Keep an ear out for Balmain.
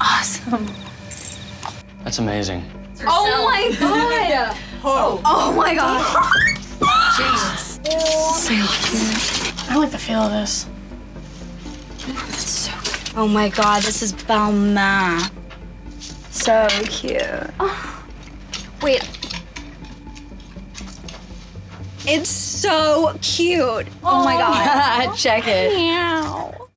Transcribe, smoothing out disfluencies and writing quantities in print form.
Awesome. That's amazing. Oh my god! Oh my god! Jesus. I like the feel of this. That's so good. Oh my god, this is Balmain. So cute. Oh. Wait. It's so cute. Oh my god. Check it. Meow.